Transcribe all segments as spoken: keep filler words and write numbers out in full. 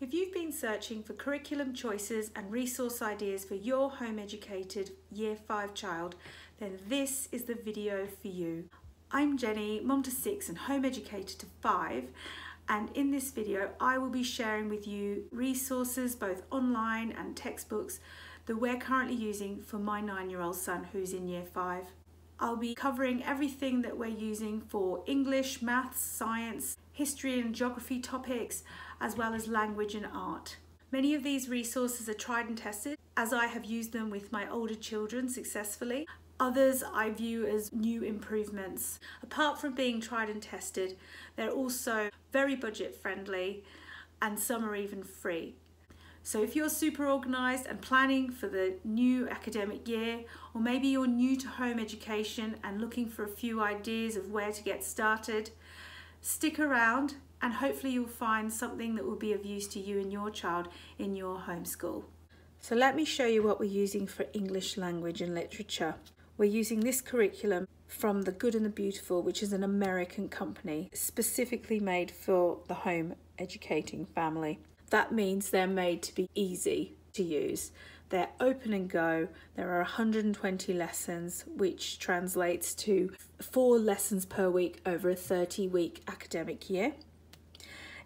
If you've been searching for curriculum choices and resource ideas for your home educated year five child, then this is the video for you. I'm Jenny, mum to six and home educated to five, and in this video I will be sharing with you resources both online and textbooks that we're currently using for my nine-year-old son who's in year five. I'll be covering everything that we're using for English, maths, science, history and geography topics, as well as language and art. Many of these resources are tried and tested, as I have used them with my older children successfully. Others I view as new improvements. Apart from being tried and tested, they're also very budget friendly and some are even free. So if you're super organised and planning for the new academic year, or maybe you're new to home education and looking for a few ideas of where to get started, stick around and hopefully you'll find something that will be of use to you and your child in your homeschool. So let me show you what we're using for English language and literature. We're using this curriculum from The Good and the Beautiful, which is an American company specifically made for the home educating family. That means they're made to be easy to use. They're open and go. There are one hundred and twenty lessons, which translates to four lessons per week over a thirty week academic year.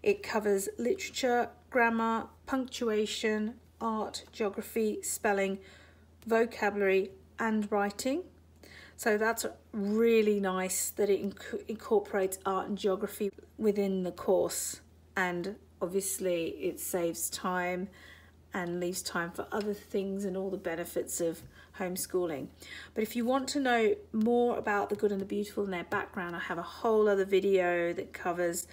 It covers literature, grammar, punctuation, art, geography, spelling, vocabulary, and writing. So that's really nice that it inc- incorporates art and geography within the course, and obviously it saves time and leaves time for other things and all the benefits of homeschooling. But if you want to know more about The Good and the Beautiful and their background, I have a whole other video that covers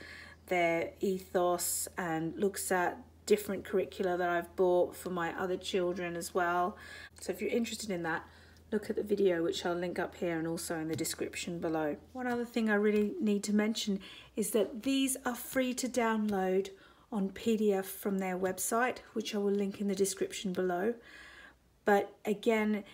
their ethos and looks at different curricula that I've bought for my other children as well. So if you're interested in that, look at the video, which I'll link up here and also in the description below. One other thing I really need to mention is that these are free to download on P D F from their website, which I will link in the description below. But again,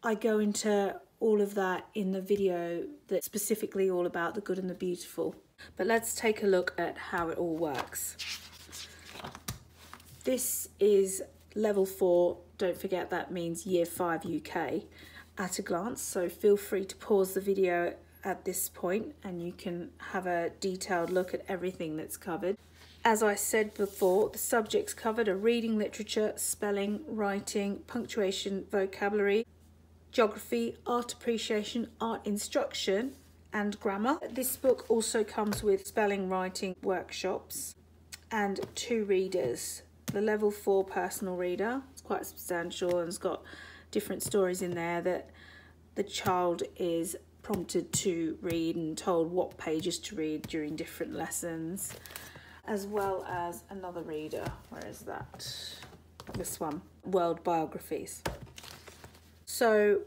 I go into all of that in the video that's specifically all about The Good and the Beautiful. But let's take a look at how it all works. This is level four. Don't forget that means year five U K at a glance. So feel free to pause the video at this point and you can have a detailed look at everything that's covered. As I said before, the subjects covered are reading, literature, spelling, writing, punctuation, vocabulary, geography, art appreciation, art instruction, and grammar. This book also comes with spelling writing workshops and two readers. The level four personal reader, it's quite substantial and it's got different stories in there that the child is prompted to read and told what pages to read during different lessons, as well as another reader. Where is that? This one, World Biographies. So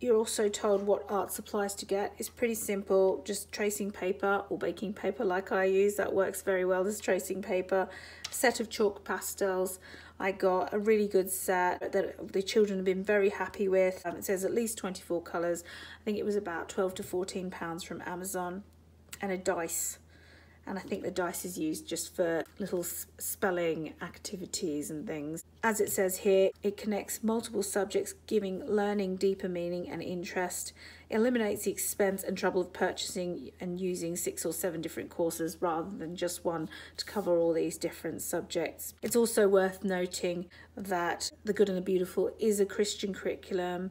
you're also told what art supplies to get. It's pretty simple, just tracing paper or baking paper like I use. That works very well, this tracing paper. A set of chalk pastels. I got a really good set that the children have been very happy with. Um, it says at least twenty-four colours. I think it was about twelve to fourteen pounds from Amazon. And a dice. And I think the dice is used just for little spelling activities and things. As it says here, it connects multiple subjects, giving learning deeper meaning and interest, eliminates the expense and trouble of purchasing and using six or seven different courses rather than just one to cover all these different subjects. It's also worth noting that The Good and the Beautiful is a Christian curriculum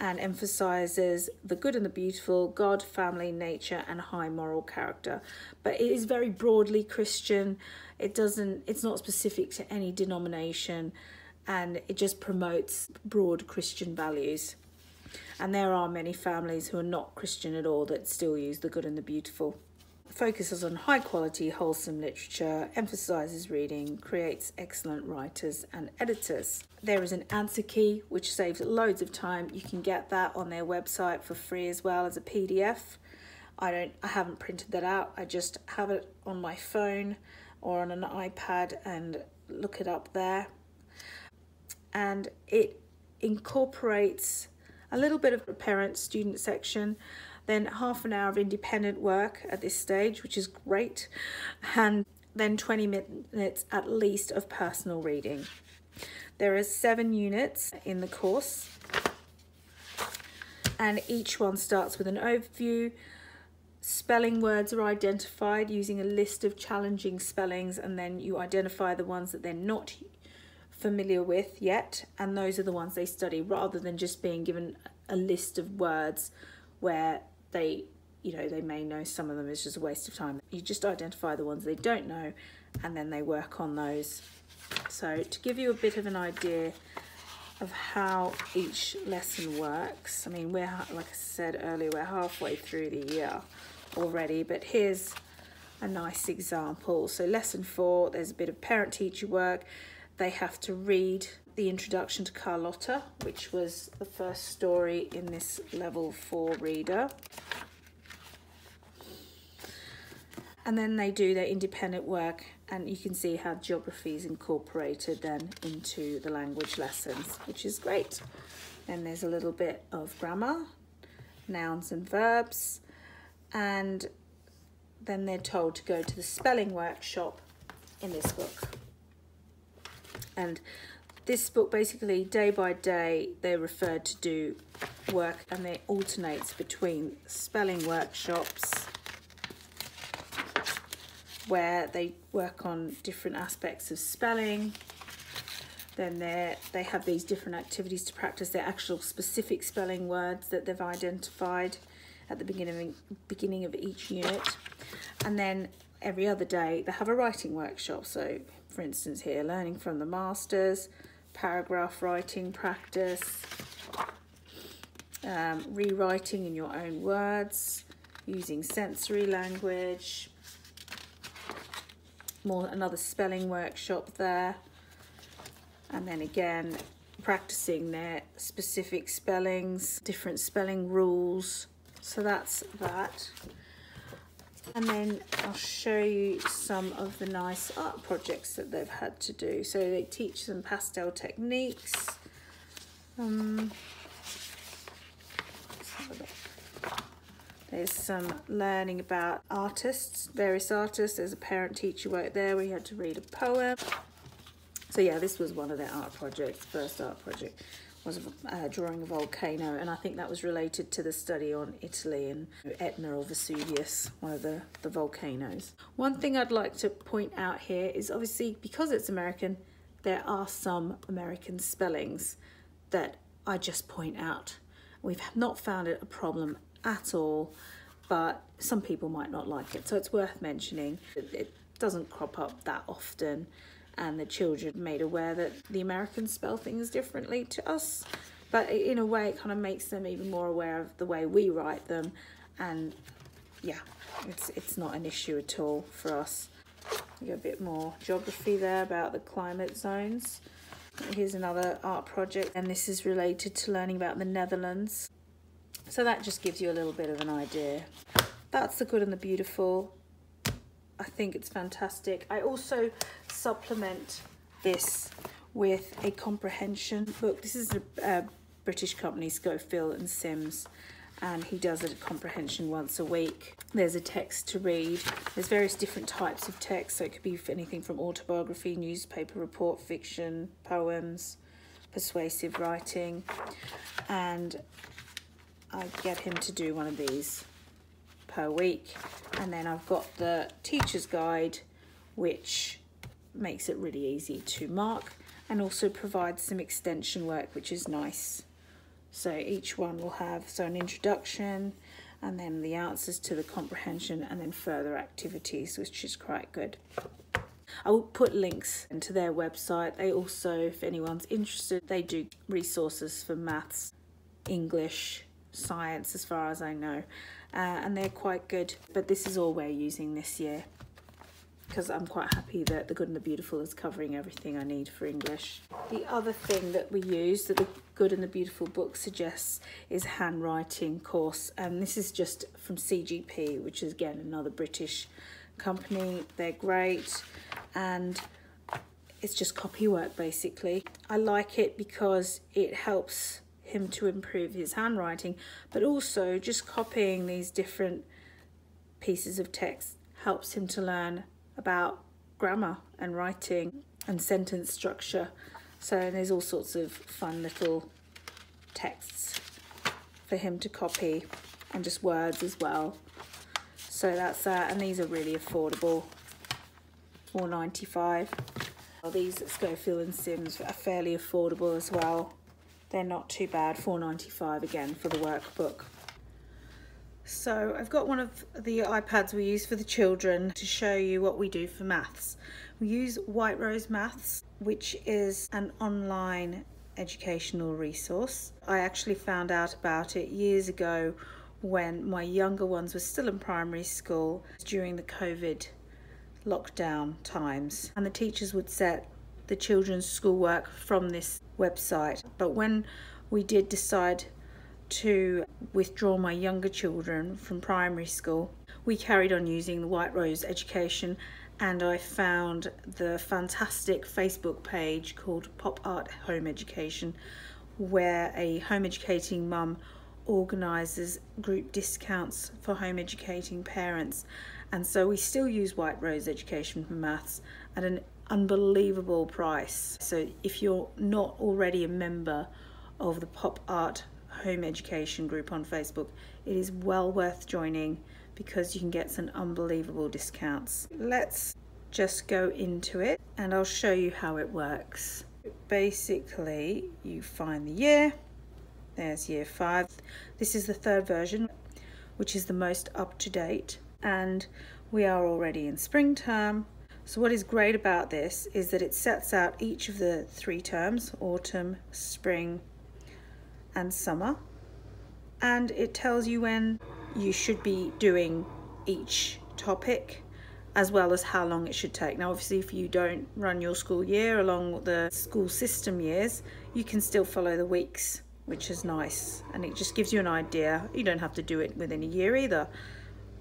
and emphasises the good and the beautiful, God, family, nature and high moral character. But it is very broadly Christian. It doesn't, it's not specific to any denomination, and it just promotes broad Christian values. And there are many families who are not Christian at all that still use The Good and the Beautiful. It focuses on high quality, wholesome literature, emphasises reading, creates excellent writers and editors. There is an answer key, which saves loads of time. You can get that on their website for free as well as a P D F. I don't, I haven't printed that out. I just have it on my phone or on an iPad and look it up there. And it incorporates a little bit of a parent-student section, then half an hour of independent work at this stage, which is great, and then twenty minutes at least of personal reading. There are seven units in the course, and each one starts with an overview. Spelling words are identified using a list of challenging spellings, and then you identify the ones that they're not familiar with yet, and those are the ones they study, rather than just being given a list of words where they, you know, they may know some of them. It's just a waste of time. You just identify the ones they don't know and then they work on those. So to give you a bit of an idea of how each lesson works, I mean, we're, like I said earlier, we're halfway through the year already, but here's a nice example. So lesson four, there's a bit of parent-teacher work. They have to read the introduction to Carlotta, which was the first story in this level four reader. And then they do their independent work, and you can see how geography is incorporated then into the language lessons, which is great. Then there's a little bit of grammar, nouns and verbs, and then they're told to go to the spelling workshop in this book. And this book, basically day by day, they're referred to do work, and it alternates between spelling workshops where they work on different aspects of spelling. Then they they have these different activities to practice their actual specific spelling words that they've identified at the beginning beginning of each unit. And then every other day they have a writing workshop. So for instance here, learning from the masters, paragraph writing practice, um, rewriting in your own words, using sensory language, more another spelling workshop there, and then again practicing their specific spellings, different spelling rules. So that's that. And then I'll show you some of the nice art projects that they've had to do. So they teach them pastel techniques. Um, there's some learning about artists, various artists. There's a parent-teacher work there where you had to read a poem. So yeah, this was one of their art projects. First art project was uh, drawing a volcano, and I think that was related to the study on Italy and Etna or Vesuvius, one of the, the volcanoes. One thing I'd like to point out here is obviously because it's American, there are some American spellings that I just point out. We've not found it a problem at all, but some people might not like it. So it's worth mentioning. It doesn't crop up that often, and the children made aware that the Americans spell things differently to us, but in a way it kind of makes them even more aware of the way we write them. And yeah, it's it's not an issue at all for us. You got a bit more geography there about the climate zones. Here's another art project, and this is related to learning about the Netherlands. So that just gives you a little bit of an idea. That's The Good and the Beautiful. I think it's fantastic. I also supplement this with a comprehension book. This is a, a British company, Schofield and Sims, and he does a comprehension once a week. There's a text to read. There's various different types of text, so it could be anything from autobiography, newspaper report, fiction, poems, persuasive writing, and I get him to do one of these per week. And then I've got the teacher's guide, which makes it really easy to mark and also provides some extension work, which is nice. So each one will have so an introduction, and then the answers to the comprehension, and then further activities, which is quite good. I will put links into their website. They also, if anyone's interested, they do resources for maths, English, science, as far as I know, uh, and they're quite good. But this is all we're using this year, because I'm quite happy that The Good and the Beautiful is covering everything I need for English. The other thing that we use that The Good and the Beautiful book suggests is handwriting course, and this is just from C G P, which is again another British company. They're great, and it's just copy work basically. I like it because it helps him to improve his handwriting, but also just copying these different pieces of text helps him to learn about grammar and writing and sentence structure. So and there's all sorts of fun little texts for him to copy, and just words as well. So that's that, and these are really affordable, four ninety-five. Well, these at Schofield and Sims are fairly affordable as well. They're not too bad, four ninety-five again for the workbook. So I've got one of the iPads we use for the children to show you what we do for maths. We use White Rose Maths, which is an online educational resource. I actually found out about it years ago when my younger ones were still in primary school during the COVID lockdown times, and the teachers would set the children's schoolwork from this website. But when we did decide to withdraw my younger children from primary school, we carried on using the White Rose Education, and I found the fantastic Facebook page called Pop Art Home Education, where a home educating mum organises group discounts for home educating parents. And so we still use White Rose Education for maths at an unbelievable price. So if you're not already a member of the Pop Art Home Education group on Facebook, it is well worth joining because you can get some unbelievable discounts. Let's just go into it and I'll show you how it works. Basically, you find the year. There's year five. This is the third version, which is the most up-to-date, and we are already in spring term. So what is great about this is that it sets out each of the three terms, autumn, spring and summer, and it tells you when you should be doing each topic as well as how long it should take. Now obviously if you don't run your school year along the school system years, you can still follow the weeks, which is nice, and it just gives you an idea. You don't have to do it within a year either,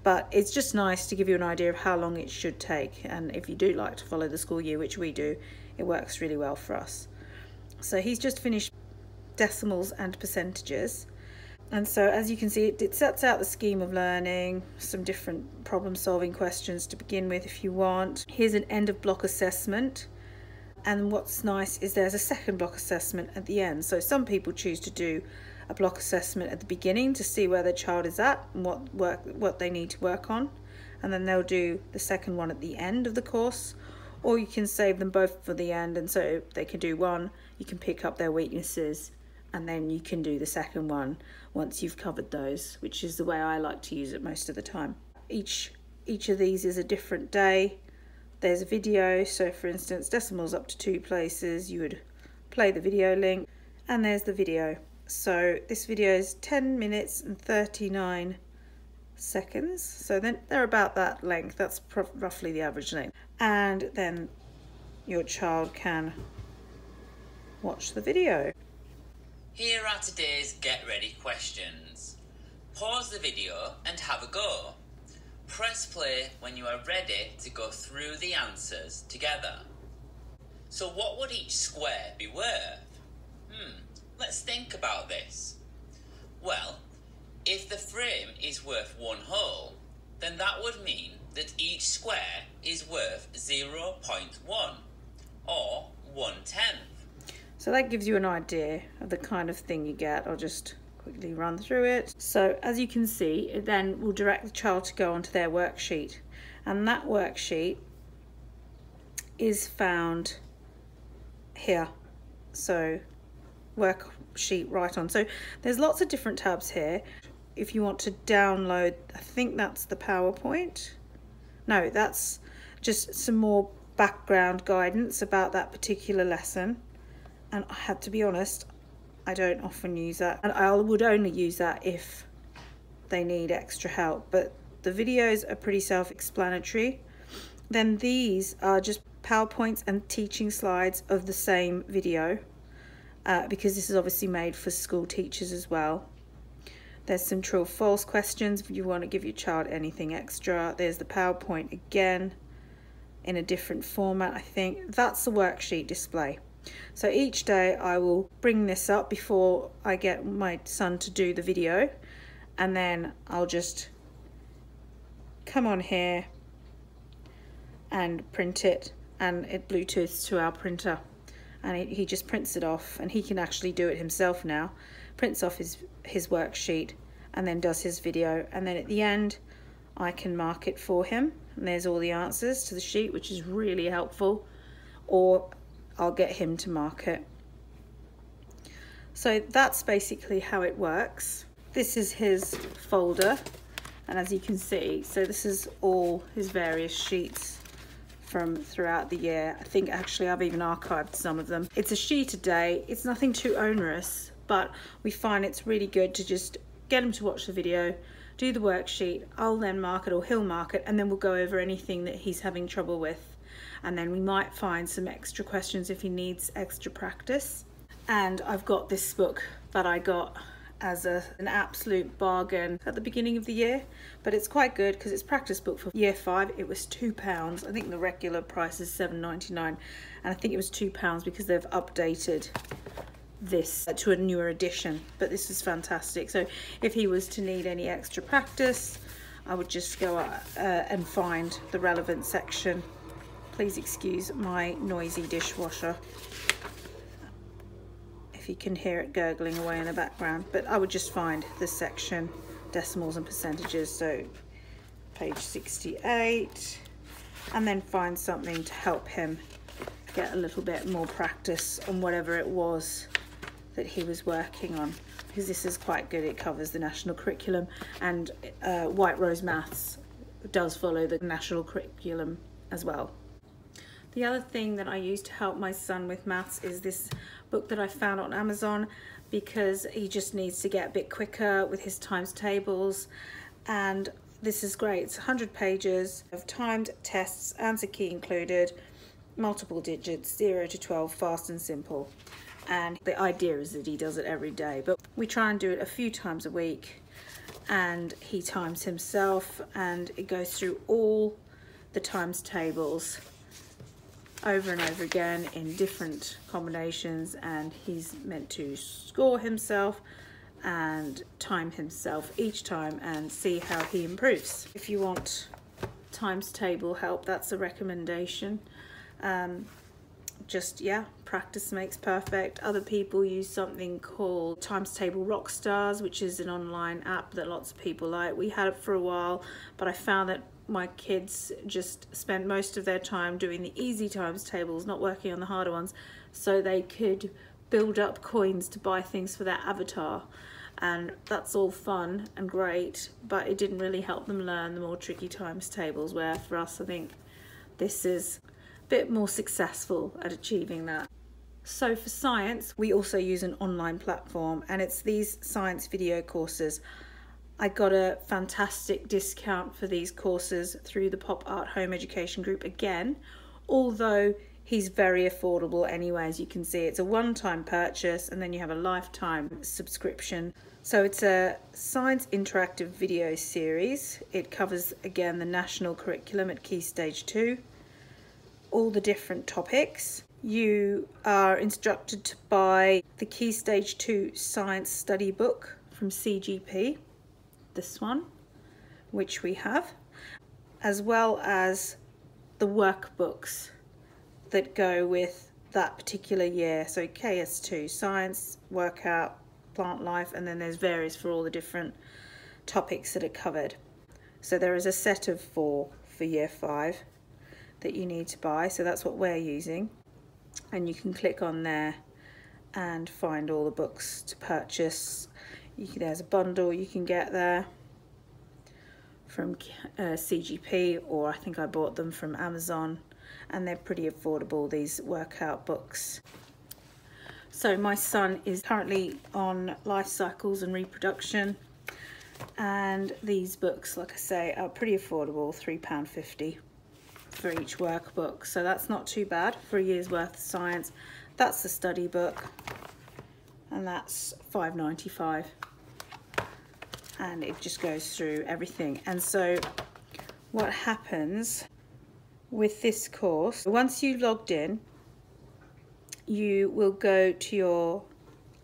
but it's just nice to give you an idea of how long it should take. And if you do like to follow the school year, which we do, it works really well for us. So he's just finished decimals and percentages, and so as you can see, it, it sets out the scheme of learning, some different problem solving questions to begin with if you want. Here's an end of block assessment, and what's nice is there's a second block assessment at the end. So some people choose to do a block assessment at the beginning to see where their child is at and what work what they need to work on, and then they'll do the second one at the end of the course. Or you can save them both for the end, and so they can do one, you can pick up their weaknesses, and then you can do the second one once you've covered those, which is the way I like to use it most of the time. Each each of these is a different day. There's a video, so for instance, decimals up to two places, you would play the video link, and there's the video. So this video is ten minutes and thirty-nine seconds, so then they're about that length. That's roughly the average length, and then your child can watch the video. Here are today's get ready questions. Pause the video and have a go. Press play when you are ready to go through the answers together. So what would each square be worth? Hmm, let's think about this. Well, if the frame is worth one whole, then that would mean that each square is worth zero point one, or one tenth. So that gives you an idea of the kind of thing you get. I'll just quickly run through it. So as you can see, it then will direct the child to go onto their worksheet, and that worksheet is found here. So worksheet right on. So there's lots of different tabs here. If you want to download, I think that's the PowerPoint. No, that's just some more background guidance about that particular lesson. And I had to be honest, I don't often use that, and I would only use that if they need extra help, but the videos are pretty self-explanatory. Then these are just PowerPoints and teaching slides of the same video, uh, because this is obviously made for school teachers as well. There's some true or false questions if you want to give your child anything extra. There's the PowerPoint again in a different format, I think. That's the worksheet display. So each day I will bring this up before I get my son to do the video, and then I'll just come on here and print it, and it Bluetooths to our printer, and it, he just prints it off, and he can actually do it himself now, prints off his, his worksheet and then does his video, and then at the end I can mark it for him, and there's all the answers to the sheet, which is really helpful, or I'll get him to mark it. So that's basically how it works. This is his folder, and as you can see, so this is all his various sheets from throughout the year. I think actually I've even archived some of them. It's a sheet a day, it's nothing too onerous, but we find it's really good to just get him to watch the video, do the worksheet, I'll then mark it, or he'll mark it, and then we'll go over anything that he's having trouble with. And then we might find some extra questions if he needs extra practice. And I've got this book that I got as a, an absolute bargain at the beginning of the year, but it's quite good because it's practice book for year five. It was two pounds. I think the regular price is seven ninety-nine, and I think it was two pounds because they've updated this to a newer edition, but this is fantastic. So if he was to need any extra practice, I would just go up, uh, and find the relevant section. Please excuse my noisy dishwasher if you can hear it gurgling away in the background, but I would just find this section, decimals and percentages, so page sixty-eight, and then find something to help him get a little bit more practice on whatever it was that he was working on, because this is quite good. It covers the national curriculum, and uh, White Rose Maths does follow the national curriculum as well. The other thing that I use to help my son with maths is this book that I found on Amazon, because he just needs to get a bit quicker with his times tables, and this is great. It's one hundred pages of timed tests, answer key included, multiple digits, zero to twelve, fast and simple. And the idea is that he does it every day, but we try and do it a few times a week, and he times himself, and it goes through all the times tables over and over again in different combinations, and he's meant to score himself and time himself each time and see how he improves. If you want times table help, that's a recommendation. Um, just yeah, practice makes perfect. Other people use something called Times Table Rock Stars, which is an online app that lots of people like. We had it for a while, but I found that my kids just spent most of their time doing the easy times tables, not working on the harder ones, so they could build up coins to buy things for their avatar, and that's all fun and great, but it didn't really help them learn the more tricky times tables, where for us I think this is a bit more successful at achieving that. So for science, we also use an online platform, and it's these science video courses. I got a fantastic discount for these courses through the Pop Art Home Education group again, although he's very affordable anyway. As you can see, it's a one-time purchase, and then you have a lifetime subscription. So it's a science interactive video series. It covers again the national curriculum at Key Stage two, all the different topics. You are instructed to buy the Key Stage two science study book from C G P. This one, which we have, as well as the workbooks that go with that particular year. So K S two, science, workout, plant life, and then there's various for all the different topics that are covered. So there is a set of four for year five that you need to buy, so that's what we're using, and you can click on there and find all the books to purchase. You can, there's a bundle you can get there from uh, C G P, or I think I bought them from Amazon, and they're pretty affordable, these workout books. So my son is currently on life cycles and reproduction, and these books, like I say, are pretty affordable, three pounds fifty for each workbook, so that's not too bad for a year's worth of science. That's the study book, and that's five ninety-five, and it just goes through everything. And so what happens with this course, once you logged in, you will go to your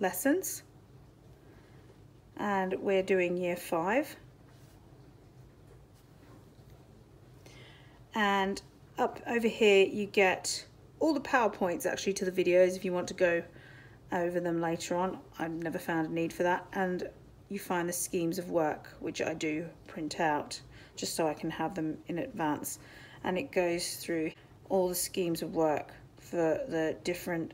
lessons, and we're doing year five, and up over here you get all the PowerPoints actually to the videos if you want to go over them later on. I've never found a need for that. And you find the schemes of work, which I do print out just so I can have them in advance. And it goes through all the schemes of work for the different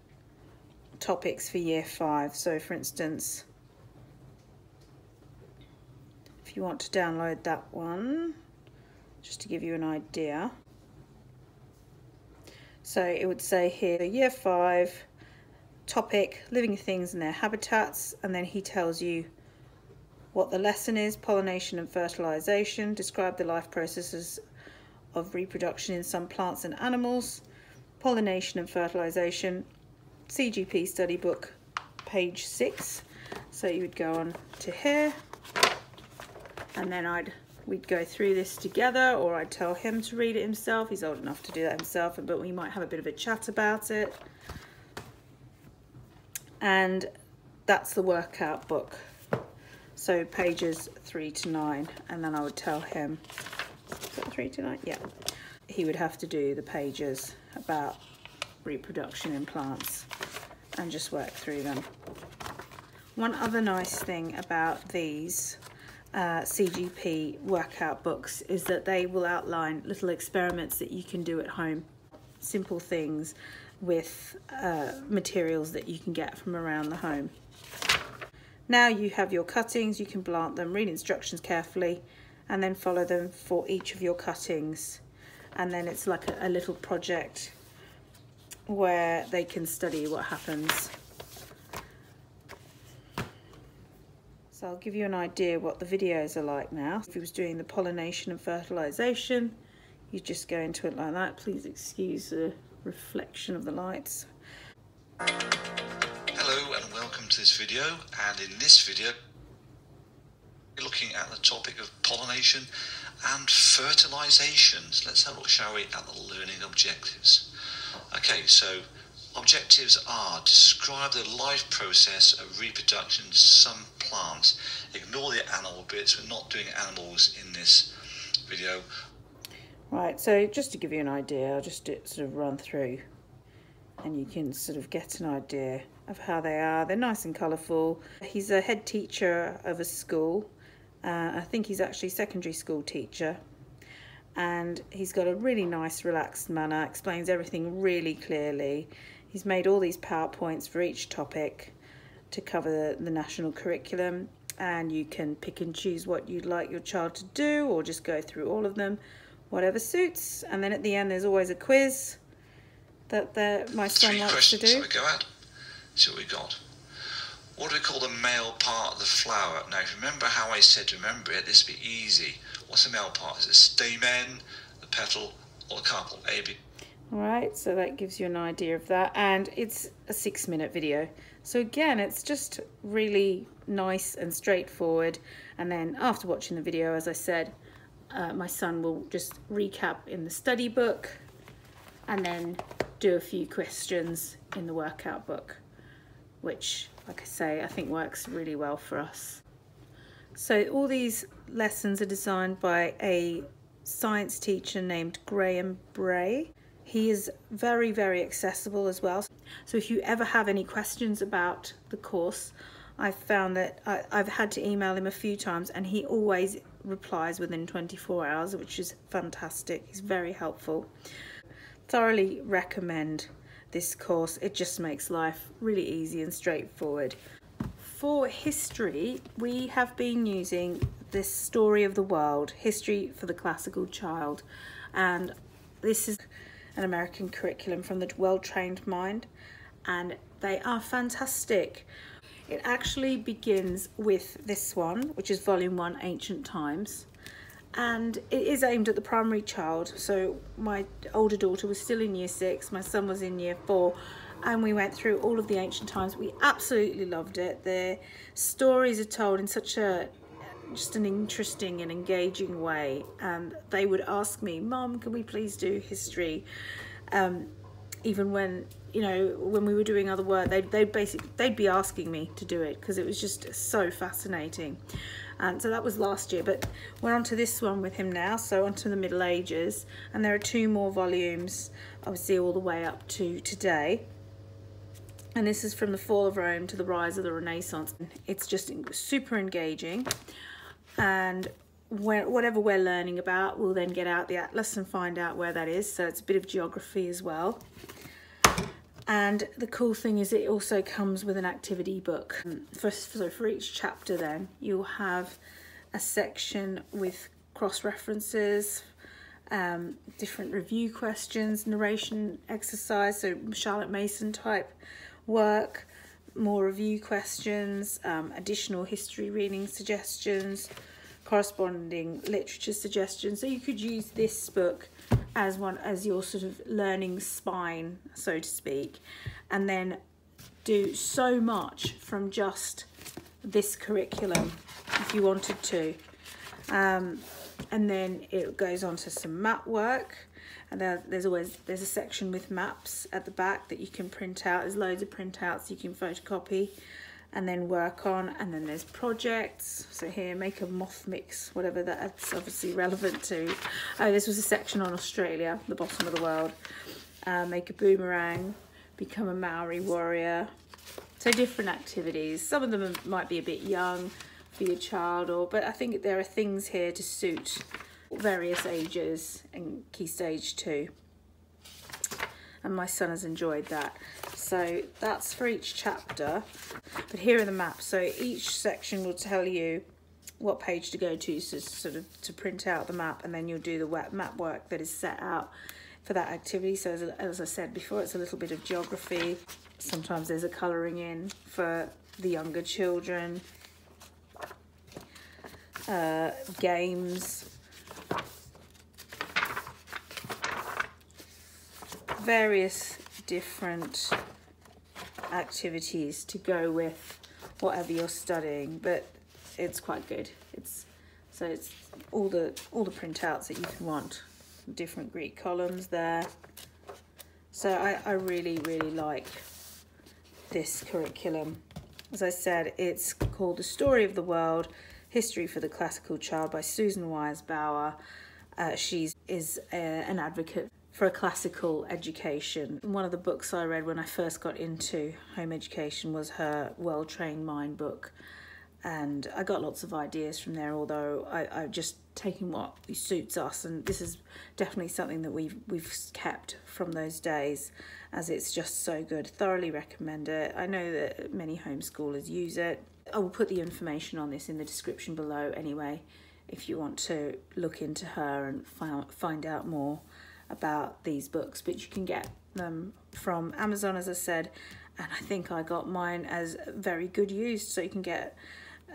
topics for year five. So for instance, if you want to download that one, just to give you an idea. So it would say here, year five, topic, living things and their habitats. And then he tells you what the lesson is, pollination and fertilization, describe the life processes of reproduction in some plants and animals, pollination and fertilization, C G P study book, page six. So you would go on to here, and then I'd we'd go through this together, or I'd tell him to read it himself. He's old enough to do that himself, but we might have a bit of a chat about it. And that's the workout book. So pages three to nine, and then I would tell him, is that three to nine? Yeah. He would have to do the pages about reproduction in plants and just work through them. One other nice thing about these uh, C G P workout books is that they will outline little experiments that you can do at home, simple things with uh, materials that you can get from around the home. Now you have your cuttings, you can blunt them, read instructions carefully, and then follow them for each of your cuttings. And then it's like a, a little project where they can study what happens. So I'll give you an idea what the videos are like now. If he was doing the pollination and fertilization, you just go into it like that. Please excuse the reflection of the lights. Hello and welcome to this video, and in this video we're looking at the topic of pollination and fertilization. So let's have a look, shall we, at the learning objectives. Okay, so objectives are: describe the life process of reproduction in some plants. Ignore the animal bits, we're not doing animals in this video. Right, so just to give you an idea, I'll just do, sort of run through, and you can sort of get an idea of how they are. They're nice and colourful. He's a head teacher of a school. Uh, I think he's actually a secondary school teacher. And he's got a really nice, relaxed manner, explains everything really clearly. He's made all these PowerPoints for each topic to cover the, the national curriculum. And you can pick and choose what you'd like your child to do, or just go through all of them, whatever suits. And then at the end there's always a quiz that the, my son likes to do. Three questions that we go at. See what we got. What do we call the male part of the flower? Now, if you remember how I said remember it, this would be easy. What's the male part? Is it stamen, the petal, or the carpel? A, B. All right, so that gives you an idea of that. And it's a six minute video. So again, it's just really nice and straightforward. And then after watching the video, as I said, Uh, my son will just recap in the study book and then do a few questions in the workout book, which, like I say, I think works really well for us. So all these lessons are designed by a science teacher named Graham Bray. He is very, very accessible as well. So if you ever have any questions about the course, I've found that I, I've had to email him a few times and he always replies within twenty-four hours, which is fantastic. He's very helpful. Thoroughly recommend this course. It just makes life really easy and straightforward. For history, we have been using this Story of the World, History for the Classical Child. And this is an American curriculum from the Well-Trained Mind. And they are fantastic. It actually begins with this one, which is volume one, Ancient Times, and it is aimed at the primary child. So my older daughter was still in year six, my son was in year four, and we went through all of the Ancient Times. We absolutely loved it. The stories are told in such a just an interesting and engaging way, and they would ask me, Mum, can we please do history? Um, even when you know, when we were doing other work, they'd, they'd basically, they'd be asking me to do it because it was just so fascinating. Um, so that was last year, but we're on to this one with him now, so on to the Middle Ages, and there are two more volumes obviously all the way up to today. And this is from the fall of Rome to the rise of the Renaissance. It's just super engaging, and whatever we're learning about, we'll then get out the atlas and find out where that is. So it's a bit of geography as well. And the cool thing is it also comes with an activity book. For, so for each chapter then, you'll have a section with cross-references, um, different review questions, narration exercise, so Charlotte Mason type work, more review questions, um, additional history reading suggestions, corresponding literature suggestions. So you could use this book as one as your sort of learning spine, so to speak, and then do so much from just this curriculum if you wanted to. Um, and then it goes on to some map work, and there, there's always there's a section with maps at the back that you can print out. There's loads of printouts you can photocopy and then work on. And then there's projects. So here, make a moth mix, whatever that's obviously relevant to. Oh, this was a section on Australia, the bottom of the world. Uh, make a boomerang, become a Maori warrior. So different activities. Some of them might be a bit young for your child, or but I think there are things here to suit various ages and Key Stage two. And my son has enjoyed that. So that's for each chapter, but here are the maps. So each section will tell you what page to go to, so sort of to print out the map, and then you'll do the map work that is set out for that activity. So as, as I said before, it's a little bit of geography. Sometimes there's a colouring in for the younger children, uh, games, various different activities to go with whatever you're studying, but it's quite good. It's so it's all the all the printouts that you can want, different Greek columns there. So I, I really really like this curriculum. As I said, it's called The Story of the World, History for the Classical Child by Susan Wise Bauer. Uh, she is a, an advocate for a classical education. One of the books I read when I first got into home education was her Well-Trained Mind book, and I got lots of ideas from there, although I, I've just taken what suits us, and this is definitely something that we've, we've kept from those days, as it's just so good. Thoroughly recommend it. I know that many homeschoolers use it. I will put the information on this in the description below anyway, if you want to look into her and find, find out more about these books. But you can get them from Amazon, as I said, and I think I got mine as very good used, so you can get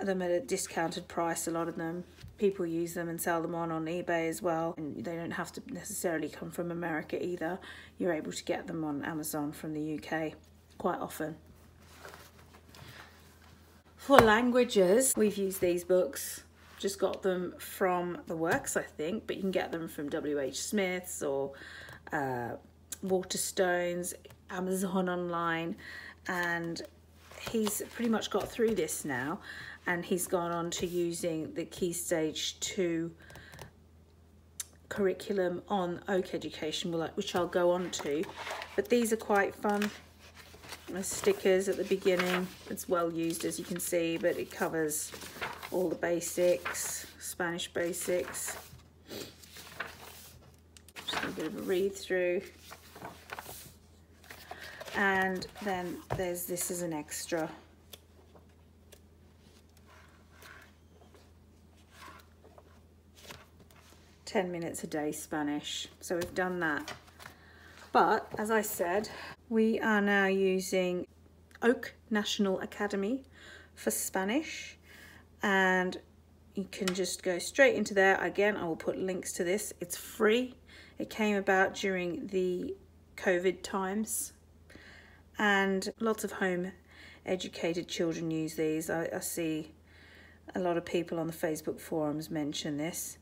them at a discounted price. A lot of them, people use them and sell them on on eBay as well, and they don't have to necessarily come from America either. You're able to get them on Amazon from the U K quite often. For languages, we've used these books, just got them from the works, I think, but you can get them from W H Smith's or uh, Waterstones, Amazon online, and he's pretty much got through this now, and he's gone on to using the Key Stage two curriculum on Oak Education, which I'll go on to, but these are quite fun. The stickers at the beginning, it's well used as you can see, but it covers all the basics, Spanish basics. Just a bit of a read through. And then there's this as an extra. ten minutes a day Spanish. So we've done that. But as I said, we are now using Oak National Academy for Spanish. And you can just go straight into there. Again, I will put links to this. It's free. It came about during the COVID times, and lots of home educated children use these. I, I see a lot of people on the Facebook forums mention this.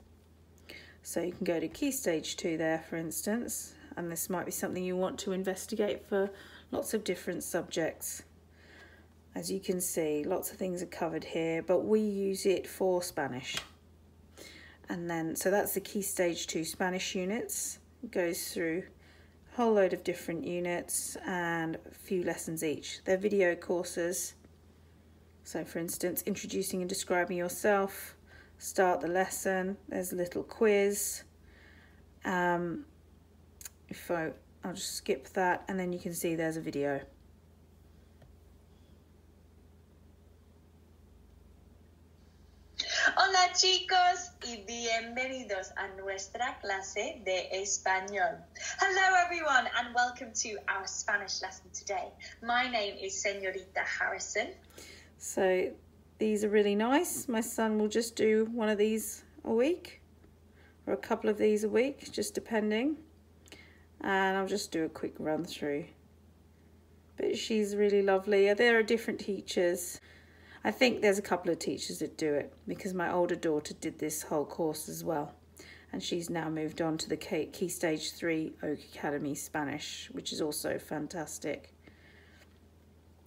So you can go to Key Stage two there, for instance, and this might be something you want to investigate for lots of different subjects. As you can see, lots of things are covered here, but we use it for Spanish. And then, so that's the Key Stage two Spanish units. It goes through a whole load of different units and a few lessons each. They're video courses. So for instance, introducing and describing yourself, start the lesson, there's a little quiz. Um, if I, I'll just skip that, and then you can see there's a video. Hola chicos y bienvenidos a nuestra clase de español. Hello everyone and welcome to our Spanish lesson today. My name is Señorita Harrison. So these are really nice. My son will just do one of these a week or a couple of these a week, just depending. And I'll just do a quick run through. But she's really lovely. There are different teachers. I think there's a couple of teachers that do it because my older daughter did this whole course as well. And she's now moved on to the Key Stage three Oak Academy Spanish, which is also fantastic.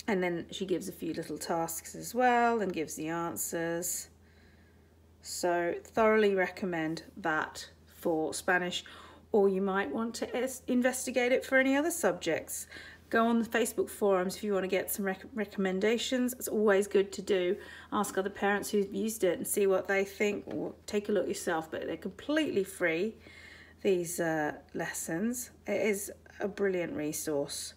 And then she gives a few little tasks as well and gives the answers. So thoroughly recommend that for Spanish, or you might want to investigate it for any other subjects. Go on the Facebook forums if you want to get some rec recommendations. It's always good to do. Ask other parents who've used it and see what they think, or take a look yourself, but they're completely free, these uh, lessons. It is a brilliant resource.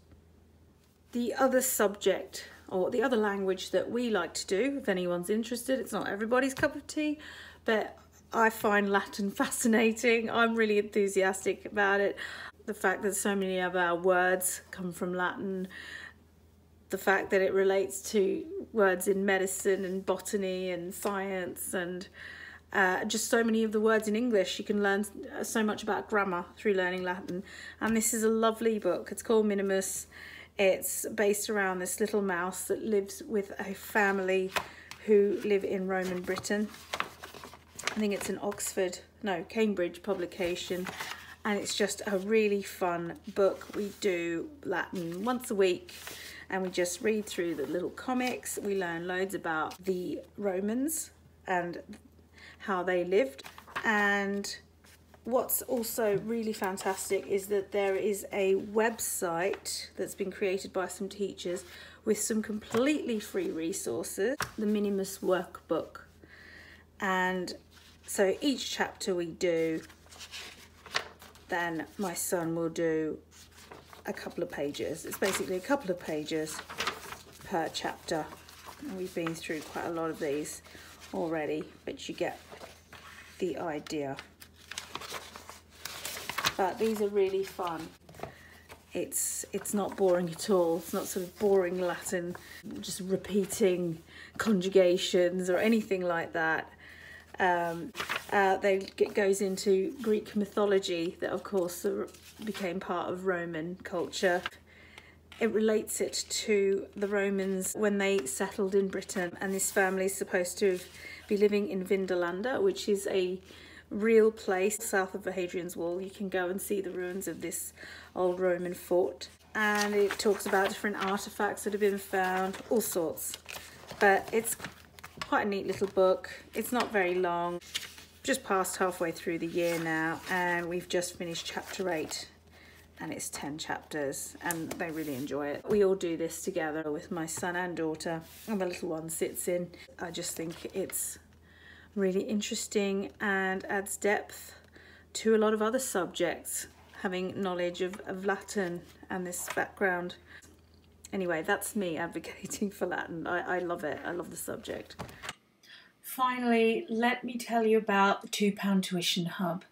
The other subject, or the other language that we like to do, if anyone's interested, it's not everybody's cup of tea, but I find Latin fascinating. I'm really enthusiastic about it. The fact that so many of our words come from Latin, the fact that it relates to words in medicine and botany and science, and uh, just so many of the words in English. You can learn so much about grammar through learning Latin. And this is a lovely book. It's called Minimus. It's based around this little mouse that lives with a family who live in Roman Britain. I think it's an Oxford, no, Cambridge publication. And it's just a really fun book. We do Latin once a week and we just read through the little comics. We learn loads about the Romans and how they lived. And what's also really fantastic is that there is a website that's been created by some teachers with some completely free resources, the Minimus workbook. And so each chapter we do, then my son will do a couple of pages. It's basically a couple of pages per chapter. And we've been through quite a lot of these already, but you get the idea. But these are really fun. It's, it's not boring at all. It's not sort of boring Latin, just repeating conjugations or anything like that. Um, uh, they, it goes into Greek mythology that of course became part of Roman culture. It relates it to the Romans when they settled in Britain, and this family is supposed to be living in Vindolanda, which is a real place south of the Hadrian's Wall. You can go and see the ruins of this old Roman fort, and it talks about different artifacts that have been found, all sorts. But it's quite a neat little book. It's not very long. Just past halfway through the year now, and we've just finished chapter eight, and it's ten chapters, and they really enjoy it. We all do this together with my son and daughter, and the little one sits in. I just think it's really interesting and adds depth to a lot of other subjects, having knowledge of, of Latin and this background. Anyway, that's me advocating for Latin. I, I love it. I love the subject. Finally, let me tell you about the two pound Tuition Hub.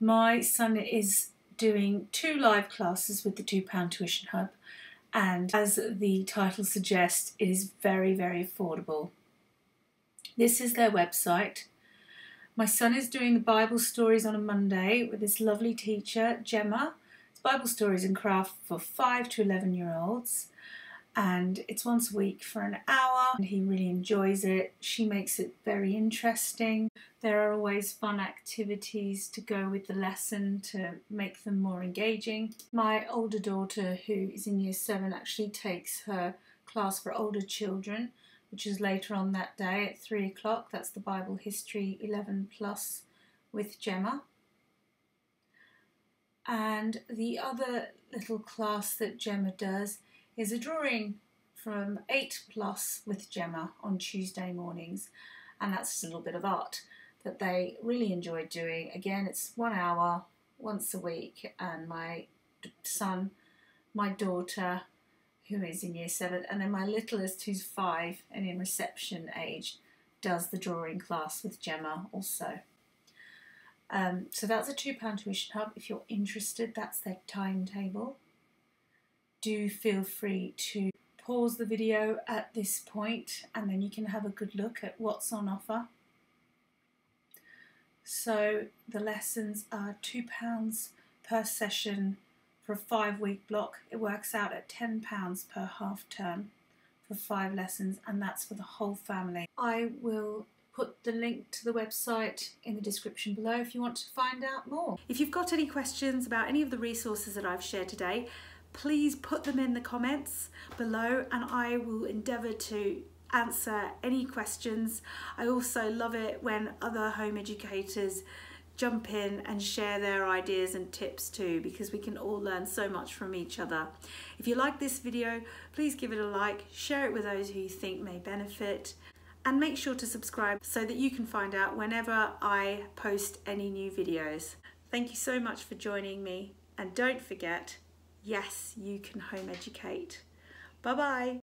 My son is doing two live classes with the two pound Tuition Hub, and as the title suggests, it is very, very affordable. This is their website. My son is doing the Bible stories on a Monday with this lovely teacher, Gemma. It's Bible stories and craft for five to eleven year olds. And it's once a week for an hour, and he really enjoys it. She makes it very interesting. There are always fun activities to go with the lesson to make them more engaging. My older daughter, who is in year seven, actually takes her class for older children, which is later on that day at three o'clock. That's the Bible History eleven plus with Gemma. And the other little class that Gemma does is a drawing from eight plus with Gemma on Tuesday mornings, and that's a little bit of art that they really enjoy doing. Again, it's one hour once a week, and my son, my daughter, who is in year seven, and then my littlest, who's five and in reception age, does the drawing class with Gemma also. Um, so that's a two pound Tuition Hub. If you're interested, that's their timetable. Do feel free to pause the video at this point, and then you can have a good look at what's on offer. So the lessons are two pounds per session for a five-week block. It works out at ten pounds per half term for five lessons, and that's for the whole family. I will put the link to the website in the description below if you want to find out more. If you've got any questions about any of the resources that I've shared today, please put them in the comments below, and I will endeavour to answer any questions. I also love it when other home educators jump in and share their ideas and tips too, because we can all learn so much from each other. If you like this video, please give it a like, share it with those who you think may benefit, and make sure to subscribe so that you can find out whenever I post any new videos. Thank you so much for joining me, and don't forget, yes, you can home educate. Bye bye.